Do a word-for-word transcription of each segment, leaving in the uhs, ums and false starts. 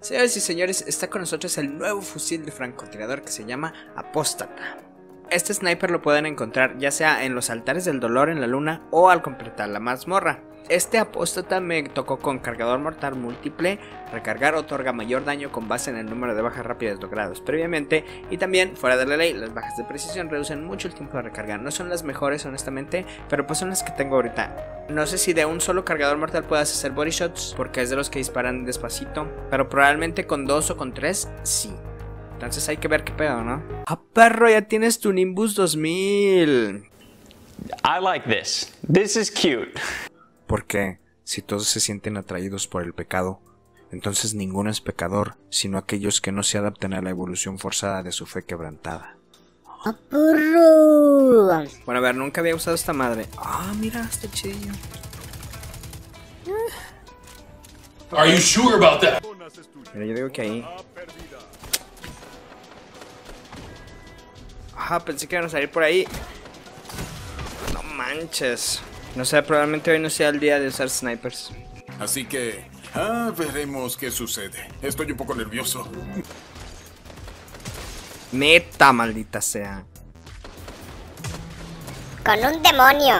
Señoras y señores, está con nosotros el nuevo fusil de francotirador que se llama Apóstata. Este sniper lo pueden encontrar ya sea en los altares del dolor en la luna o al completar la mazmorra. Este apóstata me tocó con cargador mortal múltiple. Recargar otorga mayor daño con base en el número de bajas rápidas logrados previamente. Y también, fuera de la ley, las bajas de precisión reducen mucho el tiempo de recarga. No son las mejores honestamente, pero pues son las que tengo ahorita. No sé si de un solo cargador mortal puedas hacer body shots, porque es de los que disparan despacito, pero probablemente con dos o con tres, sí. Entonces hay que ver qué pedo, ¿no? ¡Ah, perro! Ya tienes tu Nimbus dos mil. I like this. This is cute. Porque si todos se sienten atraídos por el pecado, entonces ninguno es pecador, sino aquellos que no se adapten a la evolución forzada de su fe quebrantada. Bueno, a ver, nunca había usado esta madre. Ah, oh, mira, está chidillo. Are you sure about that? Mira, yo digo que ahí. Ajá, pensé que iban a salir por ahí. No manches. No sé, probablemente hoy no sea el día de usar snipers. Así que, ah, veremos qué sucede. Estoy un poco nervioso. Meta, maldita sea. Con un demonio.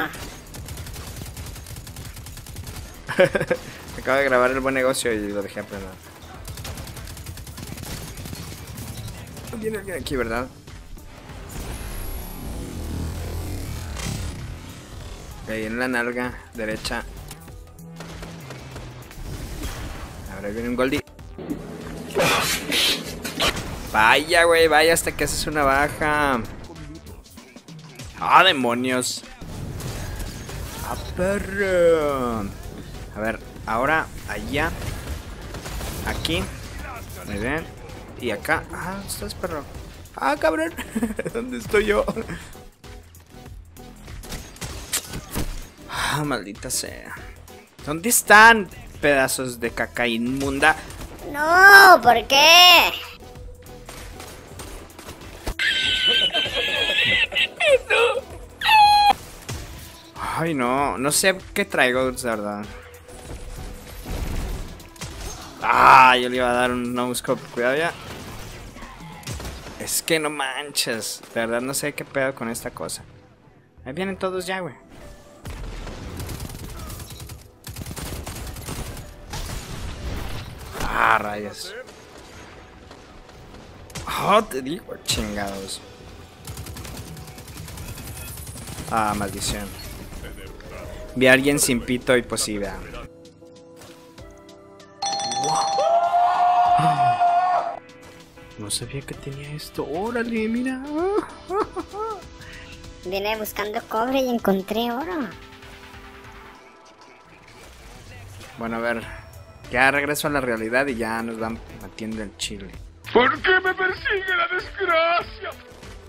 Acabo de grabar el buen negocio y lo dejé aprender. No viene alguien aquí, ¿verdad? Ahí en la nalga derecha. Ahora viene un Goldie. Vaya, güey, vaya hasta que haces una baja. ¡Ah, demonios! ¡Ah, perro! A ver, ahora, allá. Aquí. Muy bien. Y acá. ¡Ah, ¿dónde estás, perro? ¡Ah, cabrón! ¿Dónde estoy yo? Ah, maldita sea. ¿Dónde están, pedazos de caca inmunda? No, ¿por qué? No. Ay, no, no sé qué traigo, de verdad. Ah, yo le iba a dar un no-scope, cuidado ya. Es que no manches, de verdad no sé qué pedo con esta cosa. Ahí vienen todos ya, güey. Ah, rayos. Oh, te digo, chingados. Ah, maldición. Vi a alguien sin pito y pues sí, vea. No sabía que tenía esto. Órale, mira. Vine buscando cobre y encontré oro. Bueno, a ver. Ya regreso a la realidad y ya nos van matiendo el chile. ¿Por qué me persigue la desgracia?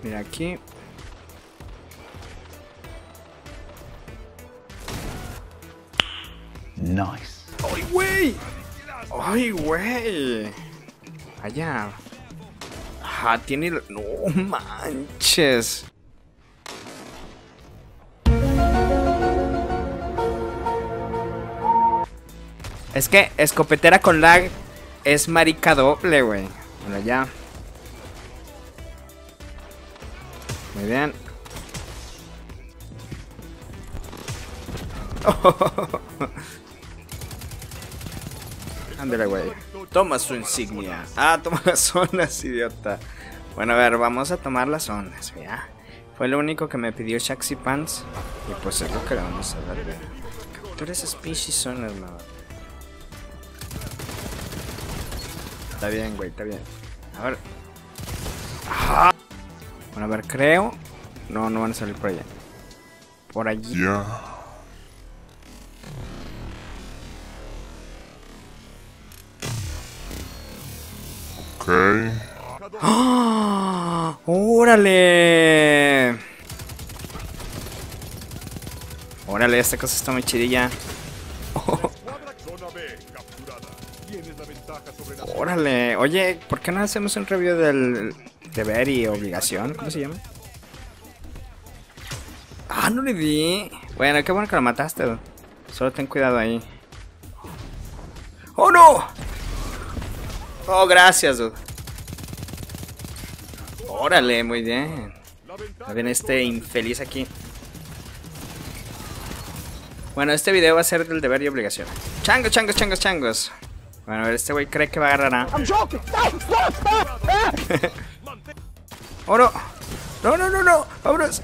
Mira aquí. Nice. ¡Ay, güey! ¡Ay, güey! Allá. Ajá, tiene... ¡No manches! Es que escopetera con lag es marica doble, güey. Bueno, ya. Muy bien. Oh. Ándale, güey. Toma su insignia. Ah, toma las ondas, idiota. Bueno, a ver, vamos a tomar las ondas, ya. Fue lo único que me pidió Shaxi Pants. Y pues es lo que le vamos a dar, güey. Captura esas pinches ondas, no. Está bien, güey, está bien. A ver. ¡Ah! Bueno, a ver, creo. No, no van a salir por allá. Por allí. Yeah. Ok. ¡Ah! ¡Órale! Órale, esta cosa está muy chidilla. Oh. Órale, oye, ¿por qué no hacemos un review del deber y obligación? ¿Cómo se llama? Ah, no le di. Bueno, qué bueno que lo mataste. Solo ten cuidado ahí. ¡Oh, no! Oh, gracias, dude. Órale, muy bien. Ahí viene este infeliz aquí. Bueno, este video va a ser del deber y obligación. Changos, changos, changos, changos. Bueno, a ver, este güey cree que va a agarrar a... ¡Oro! ¡No, no, no, no! ¡Vámonos!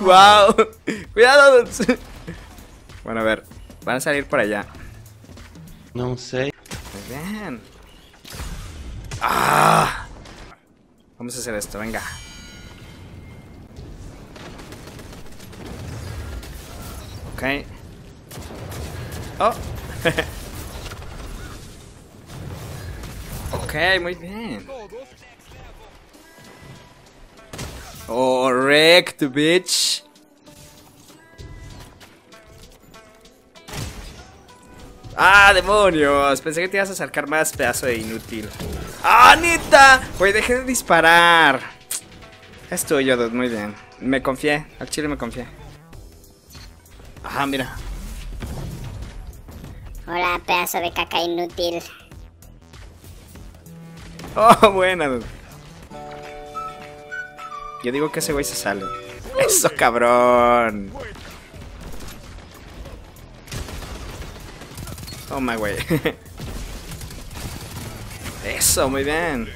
¡Wow! ¡Cuidado! Bueno, a ver, van a salir por allá. No sé. Muy bien. ¡Ah! Vamos a hacer esto, venga. Ok. Oh. Ok, muy bien. Correcto, bitch. ¡Ah, demonios! Pensé que te ibas a acercar más, pedazo de inútil. ¡Ah, neta! Güey, dejé de disparar. Es tuyo, dude, muy bien. Me confié, al chile me confié. Ajá, mira. Hola, pedazo de caca inútil. Oh, buena, dude. Yo digo que ese güey se sale. ¡Eso, cabrón! Oh my güey. Eso, muy bien.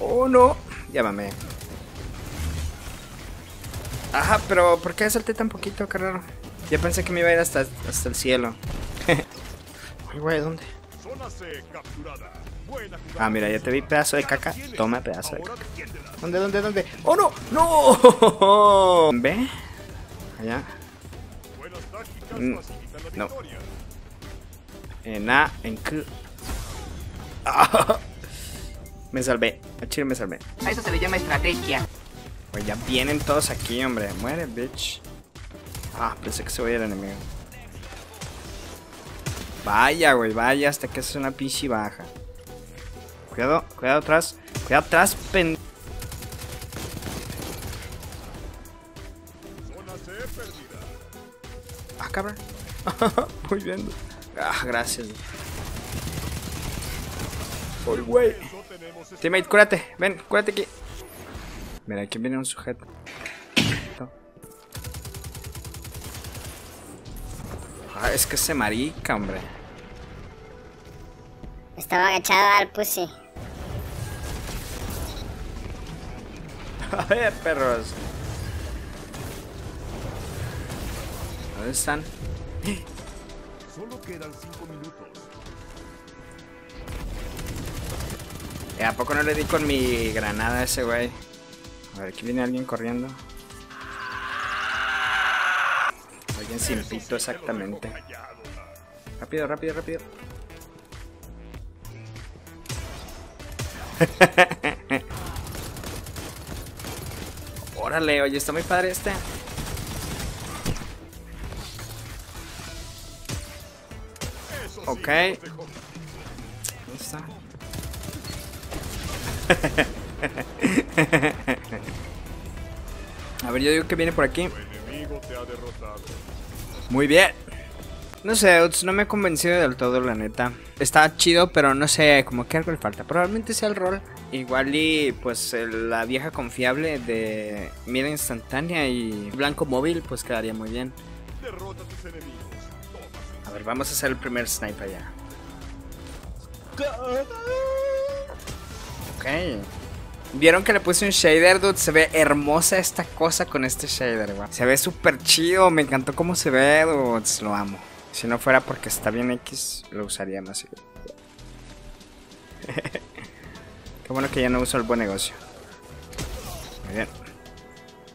Oh no. Llámame. Ajá, pero ¿por qué salté tan poquito, carnal? Ya pensé que me iba a ir hasta, hasta el cielo. Ay, güey, ¿dónde? Ah, mira, ya te vi, pedazo de caca. Toma, pedazo de caca. ¿Dónde, dónde, dónde? ¡Oh no! ¡No! ¿Ve? Allá. No. En A, en Q. Oh, me salvé, a chile me salvé. A eso se le llama estrategia. Pues ya vienen todos aquí, hombre. Muere, bitch. Ah, pensé que se veía el enemigo. Vaya, güey, vaya, hasta que es una pinche baja. Cuidado, cuidado atrás. Cuidado atrás, pen... Ah, cabrón. Muy bien. Ah, gracias. Oh, güey. Teammate, cúrate. Ven, cúrate aquí. Mira, aquí viene un sujeto. Ah, es que ese marica, hombre. Estaba agachado al pussy. A ver, perros. ¿Dónde están? Solo quedan cinco minutos. ¿A poco no le di con mi granada a ese güey? A ver, aquí viene alguien corriendo. Alguien sin pito, exactamente. Rápido, rápido, rápido. Órale, oye, está muy padre este. Ok. ¿Dónde está? A ver, yo digo que viene por aquí. Muy bien. No sé, no me he convencido del todo, la neta. Está chido, pero no sé, como que algo le falta. Probablemente sea el rol. Igual y pues la vieja confiable de mira instantánea y blanco móvil, pues quedaría muy bien. Derrota a tus enemigos. A ver, vamos a hacer el primer sniper ya. Ok. Vieron que le puse un shader, dude. Se ve hermosa esta cosa con este shader, güey. Se ve súper chido. Me encantó cómo se ve, dude. Lo amo. Si no fuera porque está bien X, lo usaría más. Qué bueno que ya no uso el buen negocio. Muy bien.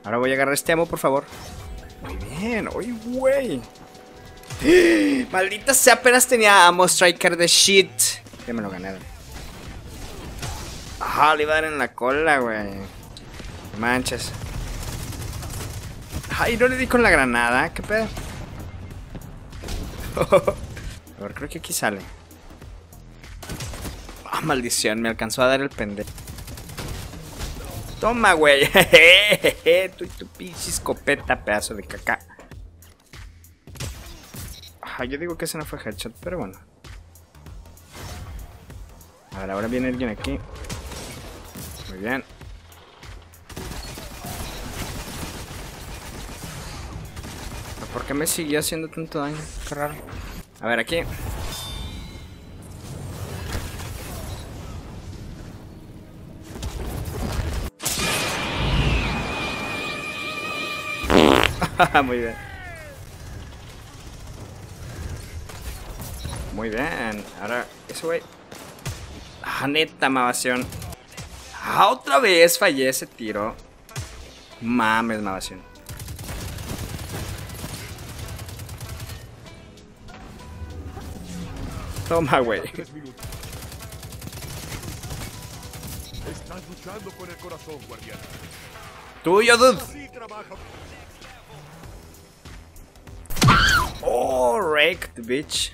Ahora voy a agarrar este amo, por favor. Muy bien. ¡Uy, güey! Maldita sea, apenas tenía amo striker de shit. Ya me lo gané. Ajá, le iba a dar en la cola, güey. Manches. Ay, no le di con la granada, qué pedo. A ver, creo que aquí sale. Ah, maldición, me alcanzó a dar el pendejo. Toma, güey. Tú y tu pinche escopeta, pedazo de caca. Yo digo que ese no fue headshot, pero bueno. A ver, ahora viene alguien aquí. Muy bien. ¿Por qué me siguió haciendo tanto daño? Qué raro. A ver, aquí. Muy bien. Muy bien. Ahora, eso, güey. Ah, neta, mavación. Ah, otra vez fallé ese tiro. Mames, mavación. Toma, güey. Estás luchando con el corazón, guardián. Tuyo, dude. Oh, wrecked, bitch.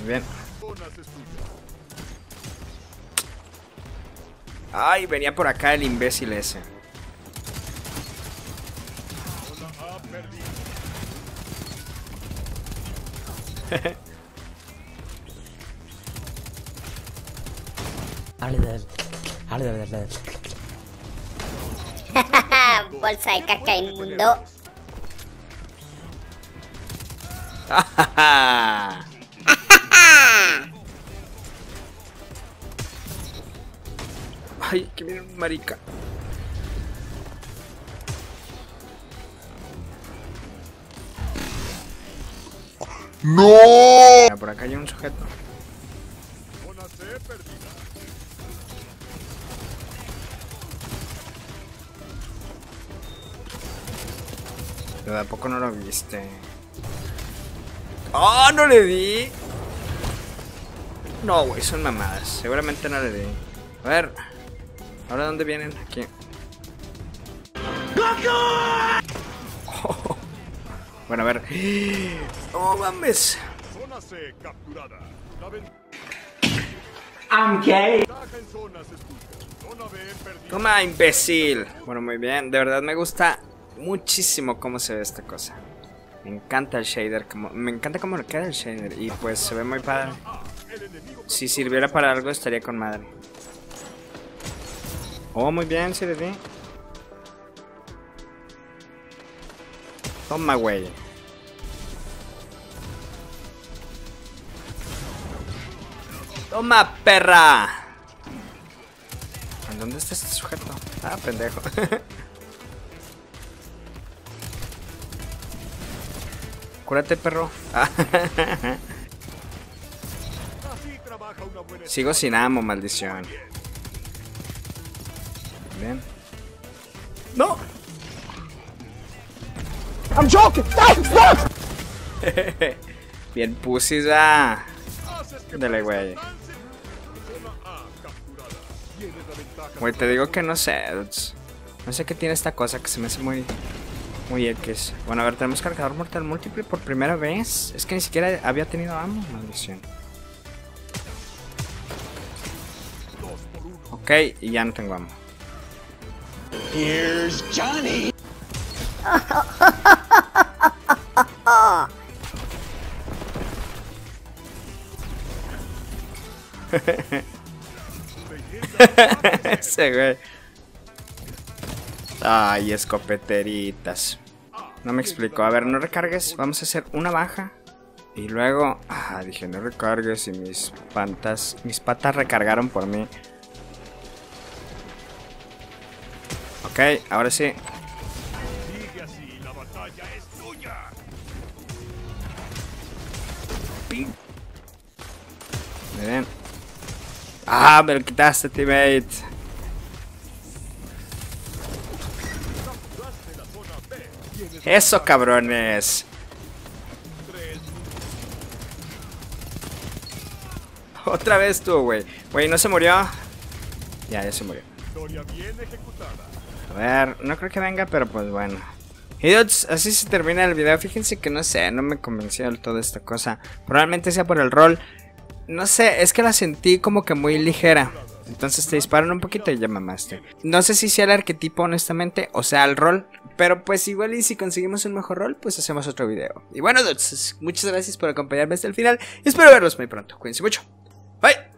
Muy bien. Ay, venía por acá el imbécil ese. Bolsa de caca inmundo. Ay, que viene un marica. No. Mira, por acá hay un sujeto. Pero ¿a poco no lo viste? ¡Oh, no le di! No, güey, son mamadas. Seguramente no le di. A ver. ¿Ahora dónde vienen? Aquí. Oh. Bueno, a ver. ¡Oh, mames! Zona C capturada. I'm gay. Toma, imbécil. Bueno, muy bien. De verdad me gusta muchísimo cómo se ve esta cosa. Me encanta el shader. Como... Me encanta cómo le queda el shader. Y pues se ve muy padre. Si sirviera para algo estaría con madre. Oh, muy bien, sí le di. Toma, güey. Toma, perra. ¿En dónde está este sujeto? Ah, pendejo. Cúrate, perro. Sigo sin amo, maldición. Bien. No. I'm joking. Bien pusis, ah. Dale, güey. Güey, te digo que no sé. No sé qué tiene esta cosa que se me hace muy... Muy X. Bueno, a ver, tenemos cargador mortal múltiple por primera vez. Es que ni siquiera había tenido amo. Maldición. Ok, y ya no tengo amo. Here's Johnny. Ese güey. Ay, escopeteritas. No me explico. A ver, no recargues. Vamos a hacer una baja. Y luego... Ah, dije, no recargues. Y mis pantas... Mis patas recargaron por mí. Ok, ahora sí. Ping. Muy bien. Ah, me lo quitaste, teammate. Eso, cabrones. Otra vez tú, güey. Güey, ¿no se murió? Ya, ya se murió. A ver, no creo que venga, pero pues bueno. Y dudes, así se termina el video. Fíjense que no sé, no me convenció del todo esta cosa. Probablemente sea por el rol. No sé, es que la sentí como que muy ligera. Entonces te disparan un poquito y ya mamaste. No sé si sea el arquetipo, honestamente, o sea, el rol. Pero pues igual y si conseguimos un mejor rol, pues hacemos otro video. Y bueno, dudes, muchas gracias por acompañarme hasta el final. Y espero verlos muy pronto. Cuídense mucho. Bye.